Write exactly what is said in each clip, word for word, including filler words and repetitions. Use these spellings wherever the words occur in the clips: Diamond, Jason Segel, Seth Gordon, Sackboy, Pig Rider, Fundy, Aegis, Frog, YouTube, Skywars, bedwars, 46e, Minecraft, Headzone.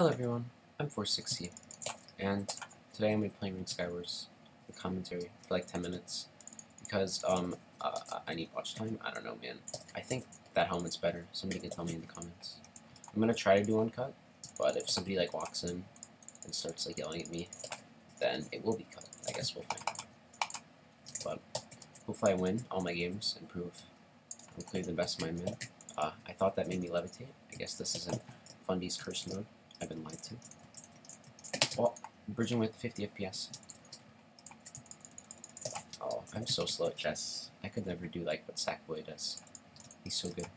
Hello everyone, I'm four sixty, and today I'm going to be playing Skywars with commentary for like ten minutes, because um, uh, I need watch time. I don't know, man. I think that helmet's better. Somebody can tell me in the comments. I'm going to try to do uncut, but if somebody like walks in and starts like yelling at me, then it will be cut. I guess we'll find out. But hopefully I win all my games and prove I'm clearly the best mind man. Uh, I thought that made me levitate. I guess this isn't Fundy's curse mode. I've been lied to. Well, bridging with fifty F P S. Oh, I'm so slow at chess. I could never do like what Sackboy does. He's so good.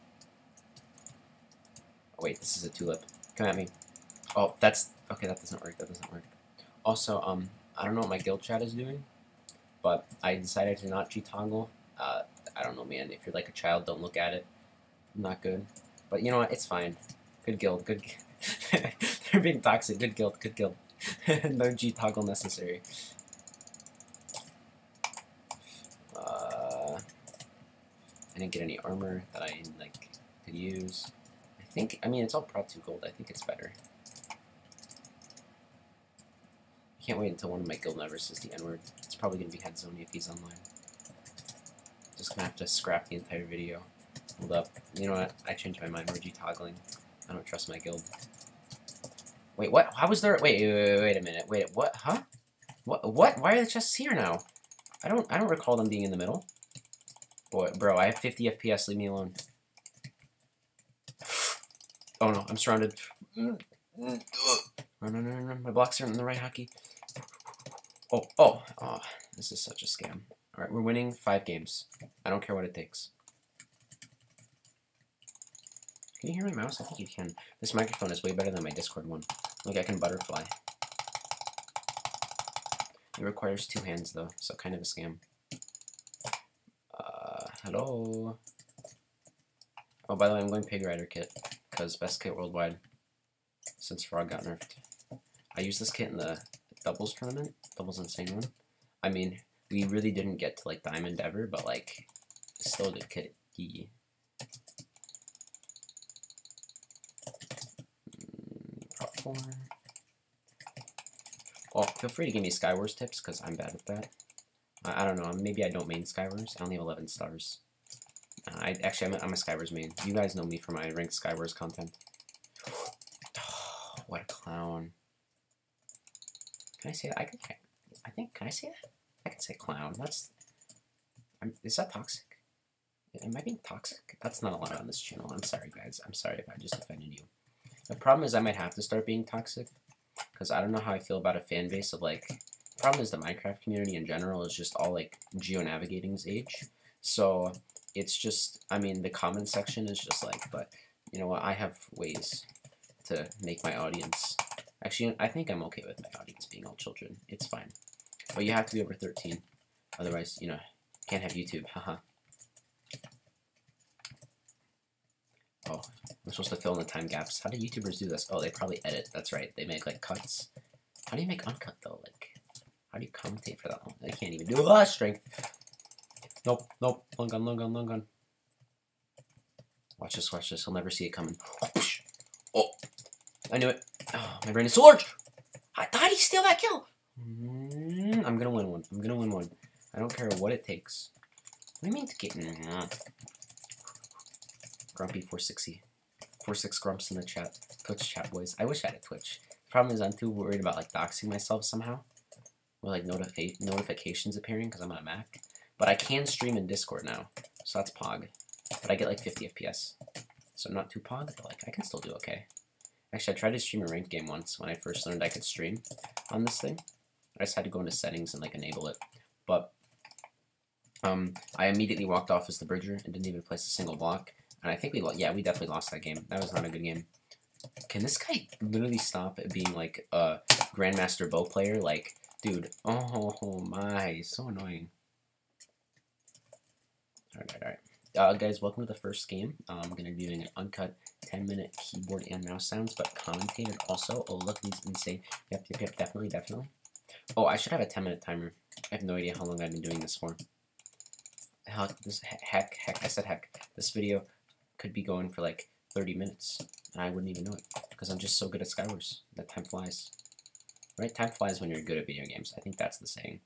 Oh wait, this is a tulip. Come at me. Oh, that's okay. That doesn't work. That doesn't work. Also, um, I don't know what my guild chat is doing, but I decided to not G-toggle. Uh, I don't know, man. If you're like a child, don't look at it. Not good. But you know what? It's fine. Good guild. Good. Gu They're being toxic. Good guild, good guild. No G toggle necessary. Uh, I didn't get any armor that I like could use. I think. I mean, it's all Prop two gold. I think it's better. I can't wait until one of my guild members says the N word. It's probably gonna be Headzone if he's online. Just gonna have to scrap the entire video. Hold up. You know what? I changed my mind. We're G toggling. I don't trust my guild. Wait, what? How was there? Wait, wait, wait, wait a minute. Wait, what? Huh? What? What? Why are the chests here now? I don't. I don't recall them being in the middle. Boy, bro, I have fifty F P S. Leave me alone. Oh no, I'm surrounded. Run, run, run, run. My blocks aren't in the right hockey. Oh, oh, oh! This is such a scam. All right, we're winning five games. I don't care what it takes. Can you hear my mouse? I think you can. This microphone is way better than my Discord one. Look, I can butterfly. It requires two hands, though, so kind of a scam. Uh, hello? Oh, by the way, I'm going Pig Rider kit, because best kit worldwide since Frog got nerfed. I used this kit in the doubles tournament, doubles insane one. I mean, we really didn't get to, like, Diamond ever, but, like, still a good kit. Yee. Oh, feel free to give me Skywars tips, because I'm bad at that. I, I don't know, maybe I don't main Skywars. I only have eleven stars. Uh, I Actually, I'm a, I'm a Skywars main. You guys know me for my ranked Skywars content. Oh, what a clown. Can I say that? I, can, I think, can I say that? I can say clown. That's... I'm, is that toxic? Am I being toxic? That's not allowed on this channel. I'm sorry, guys. I'm sorry if I just offended you. The problem is I might have to start being toxic, because I don't know how I feel about a fan base of, like... The problem is the Minecraft community in general is just all, like, geo-navigating's age. So, it's just... I mean, the comment section is just like, but, you know what, I have ways to make my audience... Actually, I think I'm okay with my audience being all children. It's fine. But you have to be over thirteen. Otherwise, you know, can't have YouTube. Haha. Oh, I'm supposed to fill in the time gaps. How do YouTubers do this? Oh, they probably edit. That's right. They make, like, cuts. How do you make uncut, though? Like, how do you commentate for that one? I can't even do it. Strength. Nope. Nope. Long gun, long gun, long gun. Watch this, watch this. He'll never see it coming. Oh, I knew it. Oh, my brain is so large. How'd he steal that kill? Mm, I'm gonna win one. I'm gonna win one. I don't care what it takes. What do you mean to get... Nah. Grumpy four sixty. forty-six grumps in the chat. Twitch chat, boys. I wish I had a Twitch. The problem is I'm too worried about, like, doxing myself somehow. With, like, notifi notifications appearing because I'm on a Mac. But I can stream in Discord now. So that's pog. But I get, like, fifty F P S. So I'm not too pog, but, like, I can still do okay. Actually, I tried to stream a ranked game once when I first learned I could stream on this thing. I just had to go into settings and, like, enable it. But, um, I immediately walked off as the bridger and didn't even place a single block. And I think we lost. Yeah, we definitely lost that game. That was not a good game. Can this guy literally stop being like a Grandmaster Bow player? Like, dude. Oh my, so annoying. All right, all right, all right. Uh, guys, welcome to the first game. Uh, I'm gonna be doing an uncut ten minute keyboard and mouse sounds, but commentated also. Oh look, these insane. Yep, yep, yep. Definitely, definitely. Oh, I should have a ten minute timer. I have no idea how long I've been doing this for. Hell, this heck, heck. I said heck. This video could be going for like thirty minutes, and I wouldn't even know it, because because I'm just so good at Skywars that time flies. Right? Time flies when you're good at video games. I think that's the saying.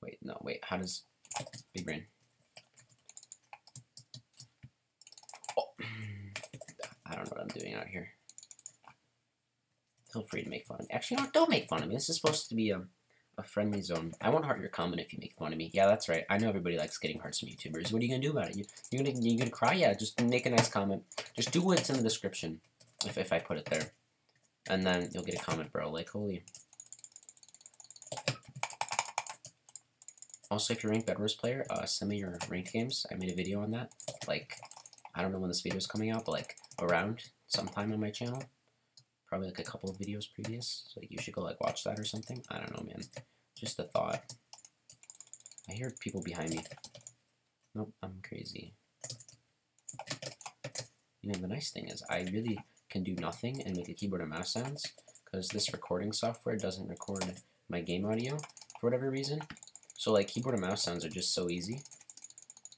Wait, no, wait. How does... Big brain. Oh. I don't know what I'm doing out here. Feel free to make fun of me. Actually, no, don't make fun of me. This is supposed to be a, a friendly zone. I won't heart your comment if you make fun of me. Yeah, that's right. I know everybody likes getting hearts from YouTubers. What are you going to do about it? You, you're going you to cry? Yeah, just make a nice comment. Just do what's in the description, if, if I put it there. And then you'll get a comment, bro. Like, holy... Also, if you're a ranked bedwars player, uh, send me your ranked games. I made a video on that. Like, I don't know when this video is coming out, but like around sometime on my channel, probably like a couple of videos previous. So like, you should go like watch that or something. I don't know, man. Just a thought. I hear people behind me. Nope, I'm crazy. You know, the nice thing is I really can do nothing and make a keyboard and mouse sounds because this recording software doesn't record my game audio for whatever reason. So like keyboard and mouse sounds are just so easy.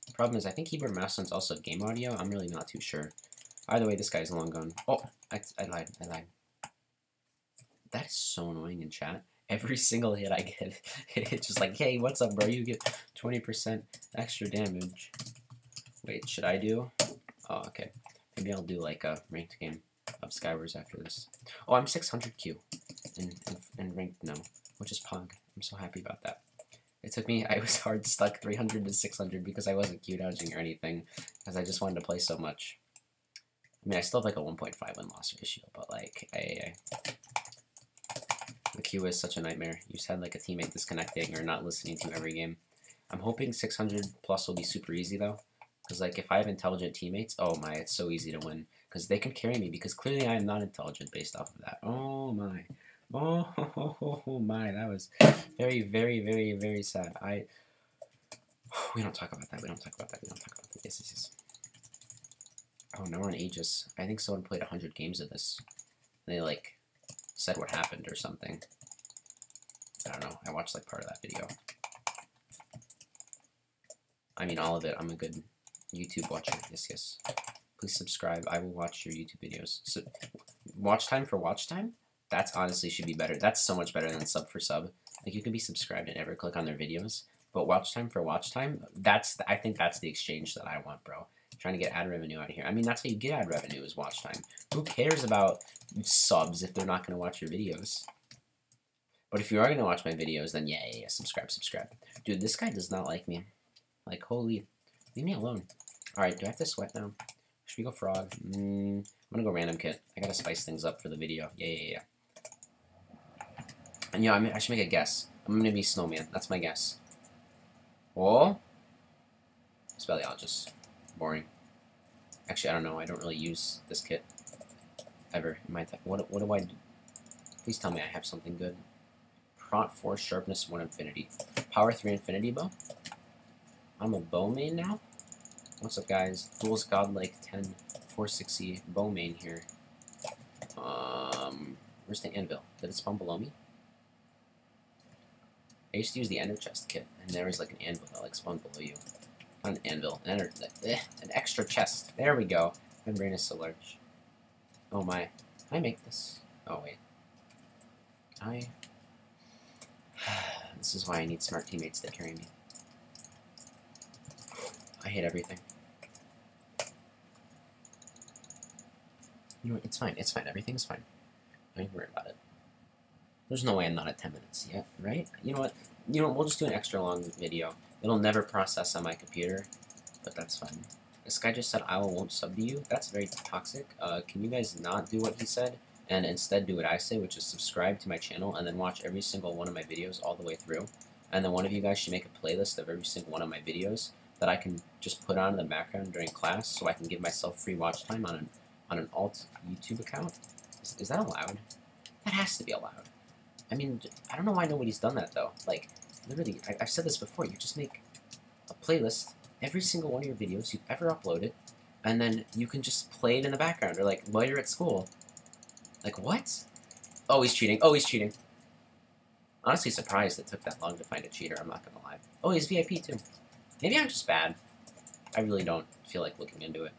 The problem is I think keyboard and mouse sounds also have game audio. I'm really not too sure. Either way, this guy's long gone. Oh, I, I lied. I lied. That is so annoying in chat. Every single hit I get, it's just like, hey, what's up, bro? You get twenty percent extra damage. Wait, should I do? Oh, okay. Maybe I'll do like a ranked game of Skywars after this. Oh, I'm six hundred Q and, and, and ranked now, which is Pog. I'm so happy about that. It took me, I was hard stuck three hundred to six hundred because I wasn't queue dodging or anything, because I just wanted to play so much. I mean, I still have like a one point five win loss ratio, but like, I, I, the queue is such a nightmare. You just had like a teammate disconnecting or not listening to every game. I'm hoping six hundred plus will be super easy though, because like if I have intelligent teammates, oh my, it's so easy to win, because they can carry me, because clearly I am not intelligent based off of that. Oh my. Oh, oh, oh, oh my, that was very, very, very, very sad. I we don't talk about that, we don't talk about that, we don't talk about that. Yes, yes, yes. Oh, now we're on Aegis. I think someone played one hundred games of this. And they, like, said what happened or something. I don't know, I watched, like, part of that video. I mean, all of it. I'm a good YouTube watcher. Yes, yes. Please subscribe. I will watch your YouTube videos. So, watch time for watch time? That's honestly should be better. That's so much better than sub for sub. Like you could be subscribed and never click on their videos, but watch time for watch time, that's the, I think that's the exchange that I want, bro. I'm trying to get ad revenue out of here. I mean, that's how you get ad revenue is watch time. Who cares about subs if they're not going to watch your videos? But if you are going to watch my videos, then yeah, yeah, yeah, subscribe, subscribe. Dude, this guy does not like me. Like, holy, leave me alone. All right, do I have to sweat now? Should we go frog? Mm, I'm going to go random kit. I got to spice things up for the video. Yeah, yeah, yeah. And yeah, I, mean, I should make a guess. I'm gonna be snowman. That's my guess. Oh, speleologist. Boring. Actually, I don't know. I don't really use this kit ever in my time. What what do I do? Please tell me I have something good. Prot four, sharpness one, infinity, power three, infinity bow. I'm a bow main now. What's up, guys? Duels godlike ten, four sixty bow main here. Um, where's the anvil? Did it spawn below me? I used to use the ender chest kit, and there was like an anvil that like spawned below you. Not an anvil, an, ender, eh, an extra chest. There we go. My brain is so large. Oh my. Can I make this? Oh wait. I. This is why I need smart teammates that carry me. I hate everything. You know what? It's fine. It's fine. Everything's fine. Don't even worry about it. There's no way I'm not at ten minutes yet, right? You know what? You know, we'll just do an extra long video. It'll never process on my computer, but that's fine. This guy just said, I won't sub to you. That's very toxic. Uh, can you guys not do what he said and instead do what I say, which is subscribe to my channel and then watch every single one of my videos all the way through? And then one of you guys should make a playlist of every single one of my videos that I can just put on in the background during class so I can give myself free watch time on an, on an alt YouTube account. Is, is that allowed? That has to be allowed. I mean, I don't know why nobody's done that, though. Like, literally, I, I've said this before, you just make a playlist, every single one of your videos you've ever uploaded, and then you can just play it in the background, or like, while you're at school. Like, what? Oh, he's cheating. Oh, he's cheating. Honestly surprised it took that long to find a cheater, I'm not gonna lie. Oh, he's V I P, too. Maybe I'm just bad. I really don't feel like looking into it.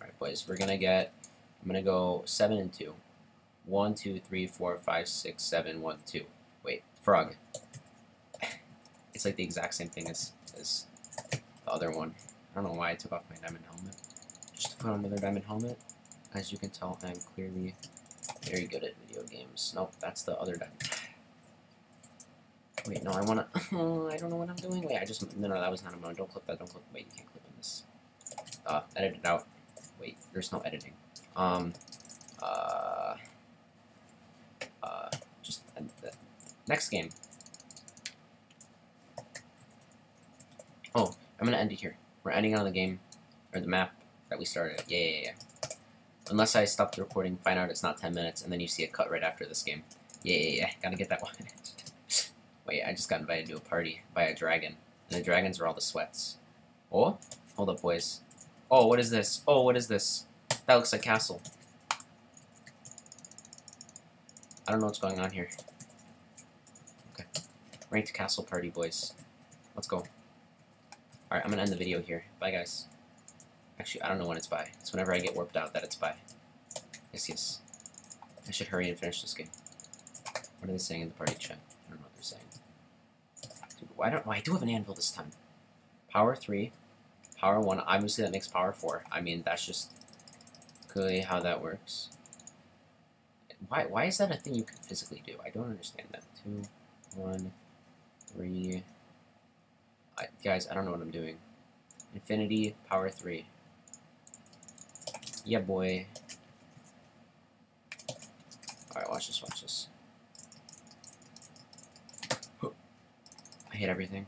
Alright, boys, we're gonna get I'm going to go seven and two. one, two, three, four, five, six, seven, one, two. Wait, frog. It's like the exact same thing as, as the other one. I don't know why I took off my diamond helmet. Just to put on another diamond helmet. As you can tell, I'm clearly very good at video games. Nope, that's the other diamond. Wait, no, I wanna... Oh, I don't know what I'm doing. Wait, I just... No, no, that was not a moment. Don't clip that, don't clip... Wait, you can't clip on this. Uh, edit it out. Wait, there's no editing. Um... Uh... Uh... Just... End that. Next game. Oh, I'm gonna end it here. We're ending on the game, or the map, that we started. Yeah, yeah, yeah. Unless I stop the recording, find out it's not ten minutes, and then you see a cut right after this game. Yeah, yeah, yeah. Gotta get that one. Wait, I just got invited to a party by a dragon, and the dragons are all the sweats. Oh, hold up, boys. Oh, what is this? Oh, what is this? That looks like castle. I don't know what's going on here. Okay, ranked castle party, boys. Let's go. All right, I'm gonna end the video here. Bye, guys. Actually, I don't know when it's by. It's whenever I get warped out that it's by. Yes, yes. I should hurry and finish this game. What are they saying in the party chat? I don't know what they're saying. Why don't why I do have an anvil this time? Power three, power one. Obviously, that makes power four. I mean, that's just clearly how that works. Why why is that a thing you can physically do? I don't understand that. Two, one, three. I, guys, I don't know what I'm doing. Infinity, power three. Yeah, boy. All right, watch this. Watch this. I hate everything.